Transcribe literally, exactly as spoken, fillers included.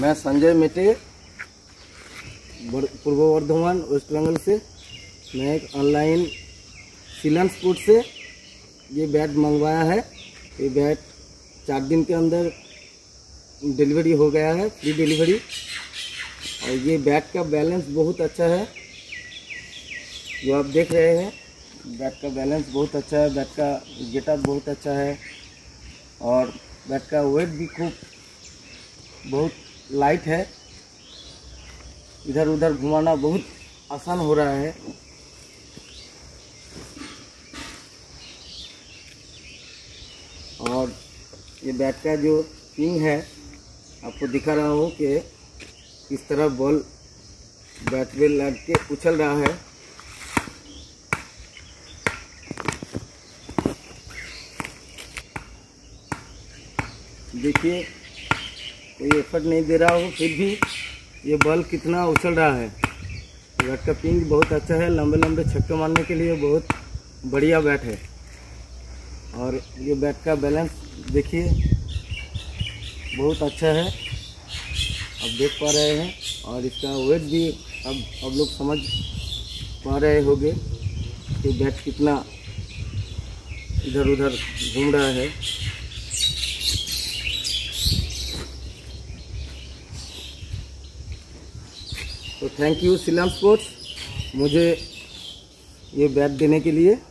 मैं संजय मेटे पूर्व वर्धमान वेस्ट बंगाल से मैं एक ऑनलाइन सिलान स्पोर्ट्स से ये बैट मंगवाया है। ये बैट चार दिन के अंदर डिलीवरी हो गया है, फ्री डिलीवरी। और ये बैट का बैलेंस बहुत अच्छा है, जो आप देख रहे हैं। बैट का बैलेंस बहुत अच्छा है, बैट का गेटअप बहुत अच्छा है और बैट का वेट भी खूब बहुत लाइट है। इधर उधर घुमाना बहुत आसान हो रहा है। और ये बैट का जो स्विंग है, आपको दिखा रहा हूँ कि किस तरह बॉल बैट पे लग के उछल रहा है। देखिए, कोई एफर्ट नहीं दे रहा हो, फिर भी ये बॉल कितना उछल रहा है। बैट का पिंग बहुत अच्छा है, लंबे लंबे छक्के मारने के लिए बहुत बढ़िया बैट है। और ये बैट का बैलेंस देखिए बहुत अच्छा है, आप देख पा रहे हैं। और इसका वेट भी अब आप लोग समझ पा रहे होंगे कि बैट कितना इधर उधर घूम रहा है। तो थैंक यू सिलान स्पोर्ट्स मुझे ये बैट देने के लिए।